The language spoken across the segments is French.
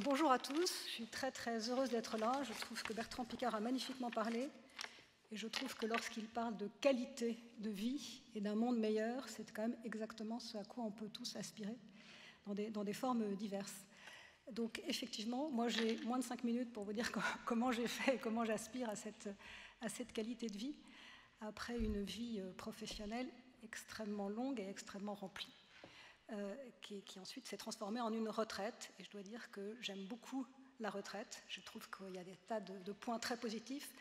Bonjour à tous, je suis très heureuse d'être là. Je trouve que Bertrand Picard a magnifiquement parlé et je trouve que lorsqu'il parle de qualité de vie et d'un monde meilleur, c'est quand même exactement ce à quoi on peut tous aspirer dans des formes diverses. Donc effectivement, moi j'ai moins de 5 minutes pour vous dire comment j'ai fait et comment j'aspire à cette qualité de vie après une vie professionnelle extrêmement longue et extrêmement remplie. Qui ensuite s'est transformée en une retraite. Et je dois dire que j'aime beaucoup la retraite. Je trouve qu'il y a des tas de points très positifs.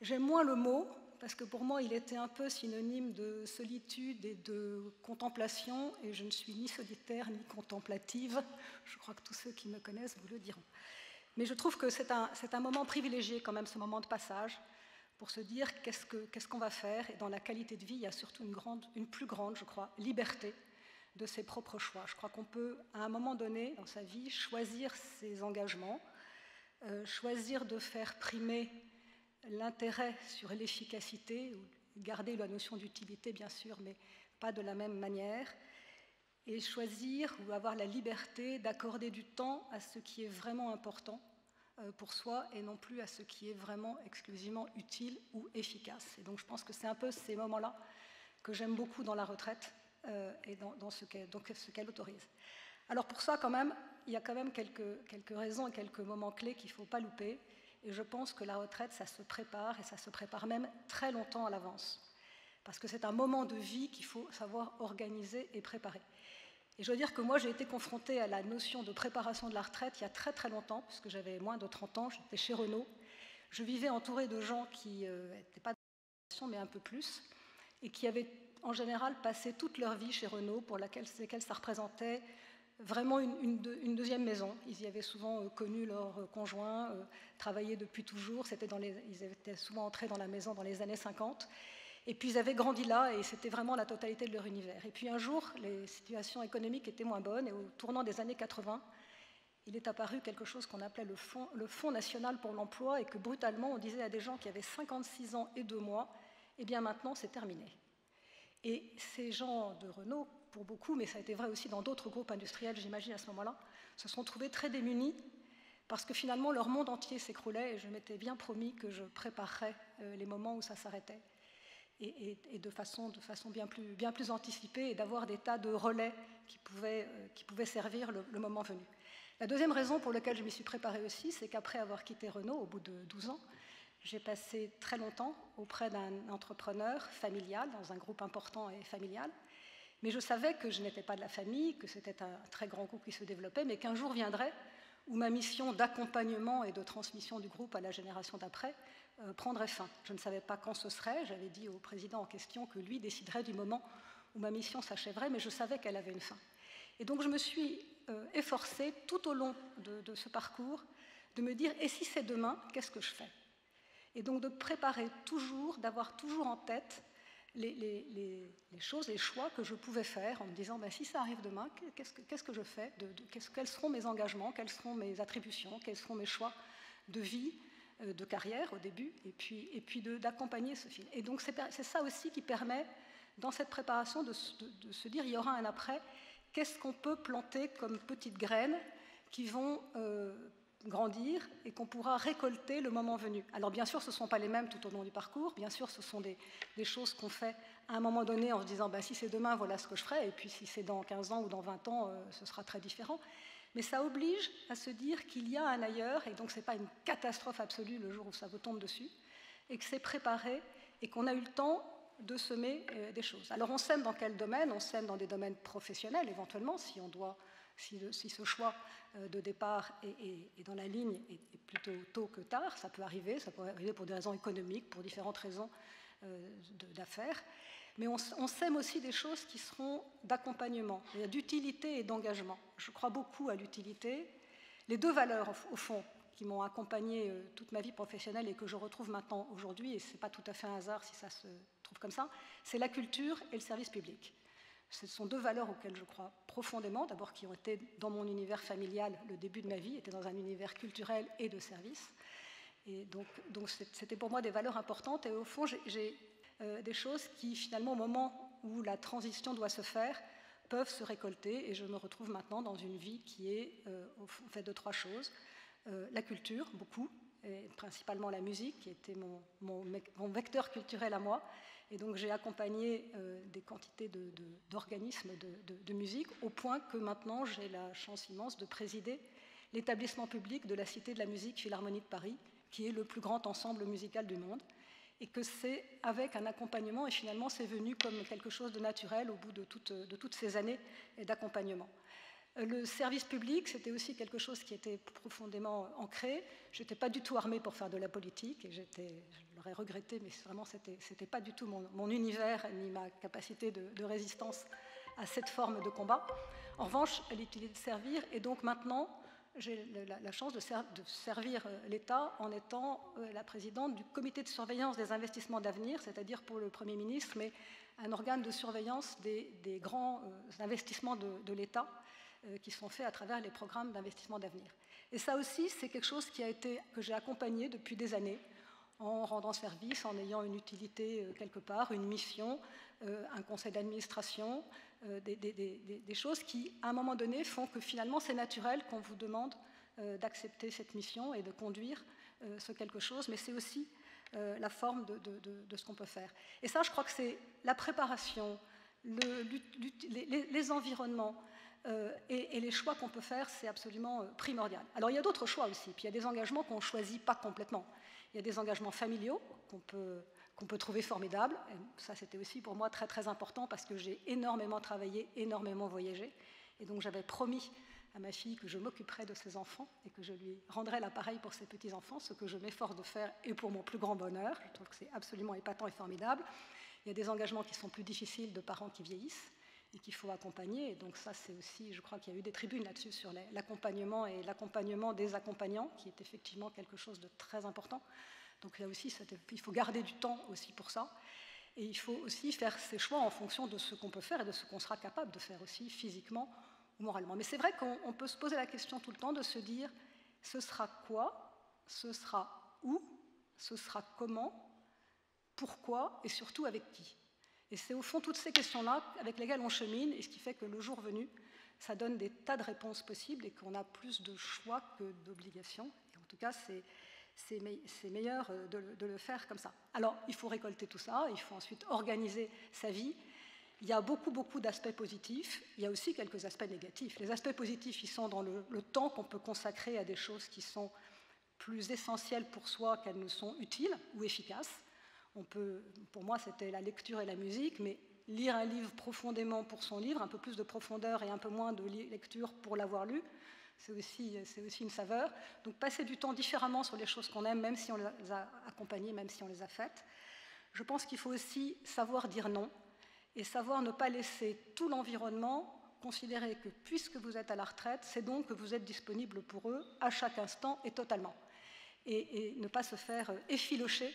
J'aime moins le mot, parce que pour moi, il était un peu synonyme de solitude et de contemplation. Et je ne suis ni solitaire, ni contemplative. Je crois que tous ceux qui me connaissent vous le diront. Mais je trouve que c'est un moment privilégié, quand même, ce moment de passage, pour se dire qu'est-ce qu'on va faire. Et dans la qualité de vie, il y a surtout une plus grande, je crois, liberté de ses propres choix. Je crois qu'on peut, à un moment donné dans sa vie, choisir ses engagements, choisir de faire primer l'intérêt sur l'efficacité, garder la notion d'utilité bien sûr, mais pas de la même manière, et choisir ou avoir la liberté d'accorder du temps à ce qui est vraiment important pour soi et non plus à ce qui est vraiment exclusivement utile ou efficace. Et donc je pense que c'est un peu ces moments-là que j'aime beaucoup dans la retraite, et dans ce qu'elle autorise. Alors pour ça, quand même, il y a quand même quelques raisons et quelques moments clés qu'il ne faut pas louper. Et je pense que la retraite, ça se prépare, et ça se prépare même très longtemps à l'avance. Parce que c'est un moment de vie qu'il faut savoir organiser et préparer. Et je dois dire que moi, j'ai été confrontée à la notion de préparation de la retraite il y a très longtemps, puisque j'avais moins de 30 ans, j'étais chez Renault. Je vivais entourée de gens qui n'étaient pas de préparation, mais un peu plus, et qui avaient en général passaient toute leur vie chez Renault, pour laquelle ça représentait vraiment une deuxième maison. Ils y avaient souvent connu leur conjoint, travaillé depuis toujours, ils étaient souvent entrés dans la maison dans les années 50, et puis ils avaient grandi là, et c'était vraiment la totalité de leur univers. Et puis un jour, les situations économiques étaient moins bonnes, et au tournant des années 80, il est apparu quelque chose qu'on appelait le Fonds national pour l'emploi, et que brutalement, on disait à des gens qui avaient 56 ans et 2 mois, « Eh bien maintenant, c'est terminé ». Et ces gens de Renault, pour beaucoup, mais ça a été vrai aussi dans d'autres groupes industriels, j'imagine, à ce moment-là, se sont trouvés très démunis parce que finalement leur monde entier s'écroulait, et je m'étais bien promis que je préparerais les moments où ça s'arrêtait, et de façon bien plus anticipée, et d'avoir des tas de relais qui pouvaient servir le moment venu. La deuxième raison pour laquelle je m'y suis préparée aussi, c'est qu'après avoir quitté Renault, au bout de 12 ans, j'ai passé très longtemps auprès d'un entrepreneur familial, dans un groupe important et familial, mais je savais que je n'étais pas de la famille, que c'était un très grand groupe qui se développait, mais qu'un jour viendrait où ma mission d'accompagnement et de transmission du groupe à la génération d'après prendrait fin. Je ne savais pas quand ce serait, j'avais dit au président en question que lui déciderait du moment où ma mission s'achèverait, mais je savais qu'elle avait une fin. Et donc je me suis efforcée tout au long de ce parcours de me dire « et si c'est demain, qu'est-ce que je fais ?» Et donc de préparer toujours, d'avoir toujours en tête les choses, les choix que je pouvais faire, en me disant ben, si ça arrive demain, qu'est-ce que je fais, quels seront mes engagements, quelles seront mes attributions, quels seront mes choix de vie, de carrière au début, et puis d'accompagner ce film. Et donc c'est ça aussi qui permet, dans cette préparation, de se dire il y aura un après, qu'est-ce qu'on peut planter comme petites graines qui vont grandir et qu'on pourra récolter le moment venu. Alors bien sûr, ce ne sont pas les mêmes tout au long du parcours, bien sûr, ce sont des choses qu'on fait à un moment donné en se disant ben, si c'est demain, voilà ce que je ferai, et puis si c'est dans 15 ans ou dans 20 ans, ce sera très différent. Mais ça oblige à se dire qu'il y a un ailleurs, et donc ce n'est pas une catastrophe absolue le jour où ça vous tombe dessus, et que c'est préparé, et qu'on a eu le temps de semer des choses. Alors on sème dans quel domaine? On sème dans des domaines professionnels, éventuellement, si ce choix de départ est dans la ligne est plutôt tôt que tard, ça peut arriver pour des raisons économiques, pour différentes raisons d'affaires. Mais on sème aussi des choses qui seront d'accompagnement, d'utilité et d'engagement. Je crois beaucoup à l'utilité. Les deux valeurs, au fond, qui m'ont accompagnée toute ma vie professionnelle et que je retrouve maintenant aujourd'hui, et ce n'est pas tout à fait un hasard si ça se trouve comme ça, c'est la culture et le service public. Ce sont deux valeurs auxquelles je crois profondément, d'abord qui ont été dans mon univers familial le début de ma vie, étaient dans un univers culturel et de service. Et donc c'était pour moi des valeurs importantes. Et au fond, j'ai des choses qui, finalement, au moment où la transition doit se faire, peuvent se récolter, et je me retrouve maintenant dans une vie qui est fait de trois choses. La culture, beaucoup, et principalement la musique, qui était mon vecteur culturel à moi. Et donc j'ai accompagné des quantités d'organismes de musique, au point que maintenant j'ai la chance immense de présider l'établissement public de la Cité de la Musique Philharmonie de Paris, qui est le plus grand ensemble musical du monde, et que c'est avec un accompagnement, et finalement c'est venu comme quelque chose de naturel au bout de toutes ces années d'accompagnement. Le service public, c'était aussi quelque chose qui était profondément ancré. Je n'étais pas du tout armée pour faire de la politique, et je l'aurais regretté, mais vraiment, ce n'était pas du tout mon univers, ni ma capacité de résistance à cette forme de combat. En revanche, elle est de servir, et donc maintenant, j'ai la chance de servir l'État en étant la présidente du comité de surveillance des investissements d'avenir, c'est-à-dire pour le Premier ministre, mais un organe de surveillance des grands investissements de l'État, qui sont faits à travers les programmes d'investissement d'avenir. Et ça aussi, c'est quelque chose que j'ai accompagné depuis des années, en rendant service, en ayant une utilité quelque part, une mission, un conseil d'administration, des choses qui, à un moment donné, font que finalement, c'est naturel qu'on vous demande d'accepter cette mission et de conduire ce quelque chose, mais c'est aussi la forme de ce qu'on peut faire. Et ça, je crois que c'est la préparation, les environnements, et les choix qu'on peut faire, c'est absolument primordial. Alors il y a d'autres choix aussi, puis il y a des engagements qu'on ne choisit pas complètement. Il y a des engagements familiaux qu'on peut trouver formidables, et ça c'était aussi pour moi très très important parce que j'ai énormément travaillé, énormément voyagé, et donc j'avais promis à ma fille que je m'occuperais de ses enfants et que je lui rendrais l'appareil pour ses petits-enfants, ce que je m'efforce de faire et pour mon plus grand bonheur, je trouve que c'est absolument épatant et formidable. Il y a des engagements qui sont plus difficiles de parents qui vieillissent, et qu'il faut accompagner, et donc ça c'est aussi, je crois qu'il y a eu des tribunes là-dessus sur l'accompagnement et l'accompagnement des accompagnants, qui est effectivement quelque chose de très important, donc là aussi il faut garder du temps aussi pour ça, et il faut aussi faire ses choix en fonction de ce qu'on peut faire et de ce qu'on sera capable de faire aussi physiquement ou moralement. Mais c'est vrai qu'on peut se poser la question tout le temps de se dire, ce sera quoi, ce sera où, ce sera comment, pourquoi et surtout avec qui ? Et c'est au fond toutes ces questions-là avec lesquelles on chemine, et ce qui fait que le jour venu, ça donne des tas de réponses possibles et qu'on a plus de choix que d'obligations. Et en tout cas, c'est meilleur de le faire comme ça. Alors, il faut récolter tout ça, il faut ensuite organiser sa vie. Il y a beaucoup, beaucoup d'aspects positifs. Il y a aussi quelques aspects négatifs. Les aspects positifs, ils sont dans le temps qu'on peut consacrer à des choses qui sont plus essentielles pour soi qu'elles ne sont utiles ou efficaces. On peut, pour moi, c'était la lecture et la musique, mais lire un livre profondément pour son livre, un peu plus de profondeur et un peu moins de lecture pour l'avoir lu, c'est aussi une saveur. Donc passer du temps différemment sur les choses qu'on aime, même si on les a accompagnées, même si on les a faites. Je pense qu'il faut aussi savoir dire non et savoir ne pas laisser tout l'environnement considérer que puisque vous êtes à la retraite, c'est donc que vous êtes disponible pour eux à chaque instant et totalement. Et ne pas se faire effilocher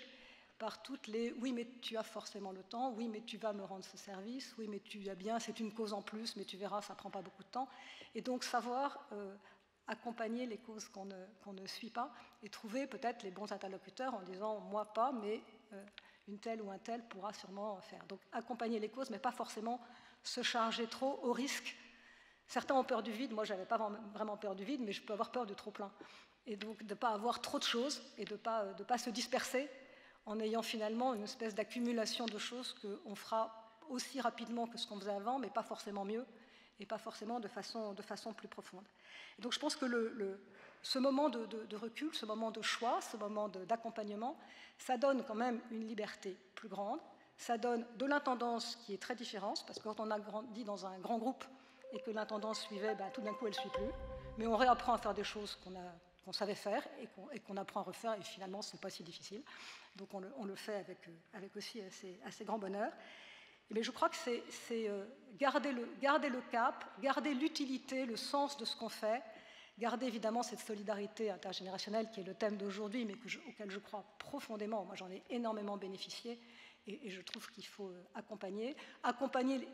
par toutes les « oui, mais tu as forcément le temps »,« oui, mais tu vas me rendre ce service »,« oui, mais tu as bien, c'est une cause en plus, mais tu verras, ça ne prend pas beaucoup de temps ». Et donc savoir accompagner les causes qu'on ne suit pas et trouver peut-être les bons interlocuteurs en disant « moi pas, mais une telle ou un tel pourra sûrement faire ». Donc accompagner les causes, mais pas forcément se charger trop au risque. Certains ont peur du vide, moi je n'avais pas vraiment peur du vide, mais je peux avoir peur du trop-plein. Et donc de ne pas avoir trop de choses et de ne pas se disperser, en ayant finalement une espèce d'accumulation de choses qu'on fera aussi rapidement que ce qu'on faisait avant, mais pas forcément mieux, et pas forcément de façon plus profonde. Et donc je pense que ce moment de recul, ce moment de choix, ce moment d'accompagnement, ça donne quand même une liberté plus grande, ça donne de l'intendance qui est très différente, parce que quand on a grandi dans un grand groupe et que l'intendance suivait, ben, tout d'un coup elle ne suit plus, mais on réapprend à faire des choses qu'on savait faire et qu'on apprend à refaire, et finalement c'est pas si difficile, donc on le fait avec aussi assez grand bonheur. Mais je crois que c'est garder le cap, garder l'utilité, le sens de ce qu'on fait, garder évidemment cette solidarité intergénérationnelle qui est le thème d'aujourd'hui, mais auquel je crois profondément. Moi j'en ai énormément bénéficié, et je trouve qu'il faut accompagner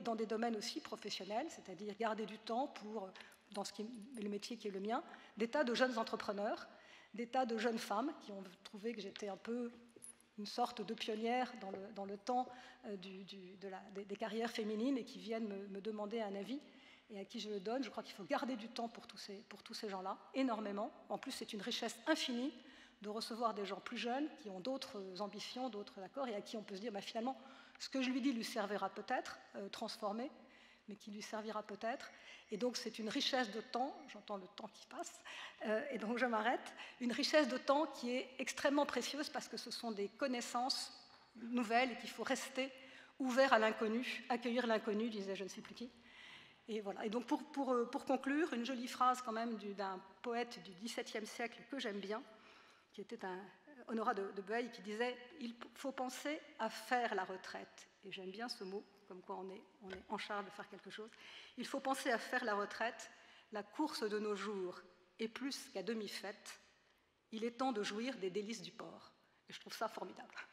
dans des domaines aussi professionnels, c'est-à-dire garder du temps pour, dans le métier qui est le mien, des tas de jeunes entrepreneurs, des tas de jeunes femmes qui ont trouvé que j'étais un peu une sorte de pionnière dans le temps des carrières féminines et qui viennent me demander un avis. et à qui je le donne. Je crois qu'il faut garder du temps pour tous ces gens-là, énormément. En plus, c'est une richesse infinie de recevoir des gens plus jeunes qui ont d'autres ambitions, d'autres accords, et à qui on peut se dire, bah, finalement, ce que je lui dis lui servira peut-être, transformé, mais qui lui servira peut-être. Et donc, c'est une richesse de temps, j'entends le temps qui passe, et donc je m'arrête, une richesse de temps qui est extrêmement précieuse parce que ce sont des connaissances nouvelles et qu'il faut rester ouvert à l'inconnu, accueillir l'inconnu, disait je ne sais plus qui. Et voilà. Et donc, pour conclure, une jolie phrase quand même d'un poète du XVIIe siècle que j'aime bien, qui était un Honorat de Beuil, qui disait « Il faut penser à faire la retraite ». Et j'aime bien ce mot, comme quoi on est en charge de faire quelque chose. « Il faut penser à faire la retraite, la course de nos jours est plus qu'à demi-faite. Il est temps de jouir des délices du port. » Et je trouve ça formidable.